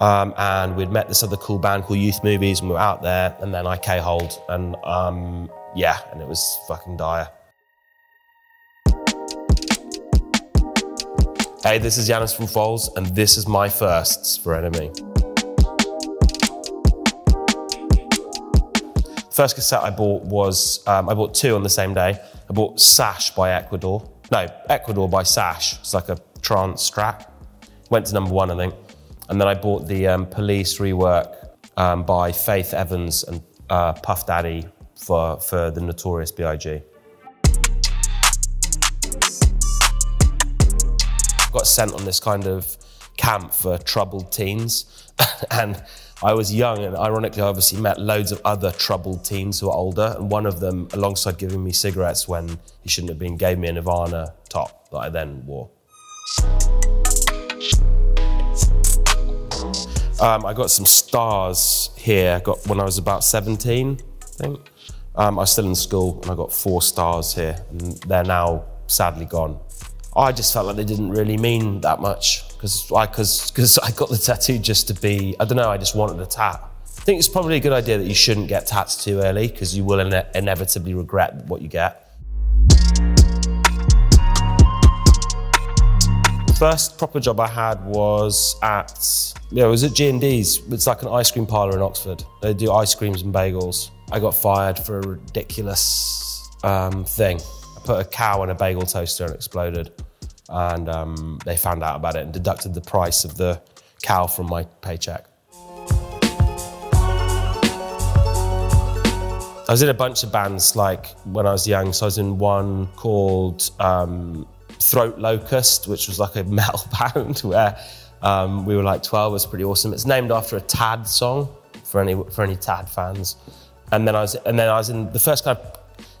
And we'd met this other cool band called Youth Movies, and we were out there, and then I K-holed, and yeah, and it was fucking dire. Hey, this is Yanis from Foals, and this is my firsts for NME. First cassette I bought was, I bought two on the same day. I bought Sash by Ecuador. No, Ecuador by Sash. It's like a trance track. Went to #1, I think. And then I bought the Police rework by Faith Evans and Puff Daddy for the Notorious B.I.G. Got sent on this kind of camp for troubled teens. And I was young, and ironically, I obviously met loads of other troubled teens who were older, and one of them, alongside giving me cigarettes when he shouldn't have been, gave me a Nirvana top that I then wore. I got some stars here. I got when I was about 17, I think. I was still in school, and I got 4 stars here, and they're now sadly gone. I just felt like they didn't really mean that much, because I got the tattoo just to be, I don't know, I just wanted a tat. I think it's probably a good idea that you shouldn't get tats too early, because you will inevitably regret what you get. The first proper job I had was at G&D's. It's like an ice cream parlor in Oxford. They do ice creams and bagels. I got fired for a ridiculous thing. I put a cow in a bagel toaster and it exploded. And they found out about it and deducted the price of the cow from my paycheck. I was in a bunch of bands like when I was young, so I was in one called Throat Locust, which was like a metal band where we were like 12, it was pretty awesome. It's named after a Tad song, for any Tad fans. And then I was in the first kind of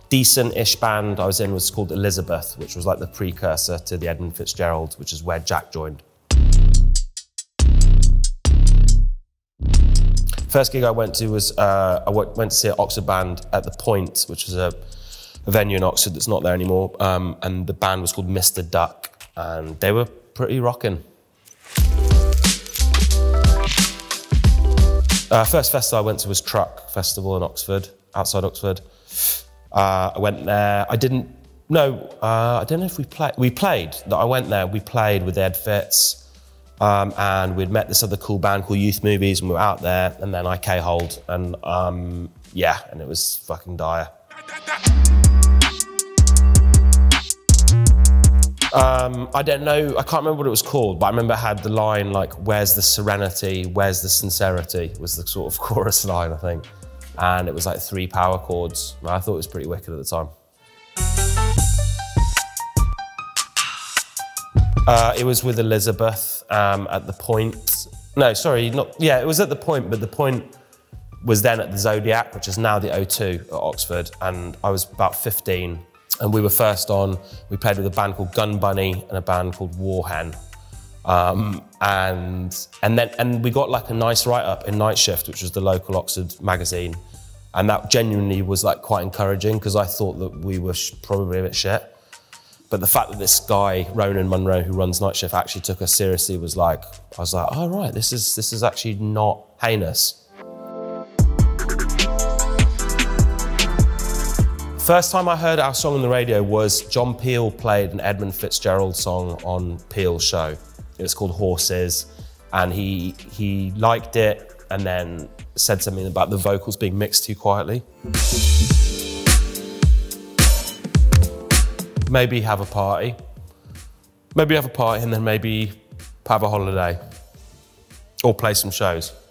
decent-ish band I was in was called Elizabeth, which was like the precursor to the Edmund Fitzgerald, which is where Jack joined. First gig I went to was, I went to see an Oxford band at The Point, which is a venue in Oxford that's not there anymore, and the band was called Mr. Duck, and they were pretty rocking. First festival I went to was Truck Festival in Oxford, outside Oxford. I went there, I don't know if we played with Ed Fitz, and we'd met this other cool band called Youth Movies, and we were out there, and then I K-holed, and yeah, and it was fucking dire. I don't know, I can't remember what it was called, but I remember it had the line like, "Where's the serenity, where's the sincerity?" was the sort of chorus line, I think. And it was like 3 power chords. I thought it was pretty wicked at the time. It was with Elizabeth at The Point. No, sorry, it was at The Point, but The Point was then at the Zodiac, which is now the O2 at Oxford, and I was about 15, and we were first on. We played with a band called Gun Bunny and a band called Warhead. And we got like a nice write-up in Night Shift, which was the local Oxford magazine. And that genuinely was like quite encouraging, because I thought that we were probably a bit shit. But the fact that this guy, Ronan Munro, who runs Night Shift, actually took us seriously was like, I was like, oh right, this is actually not heinous. First time I heard our song on the radio was John Peel played an Edmund Fitzgerald song on Peel's show. It was called Horses, and he liked it, and then said something about the vocals being mixed too quietly. Maybe have a party. Maybe have a party, and then maybe have a holiday. Or play some shows.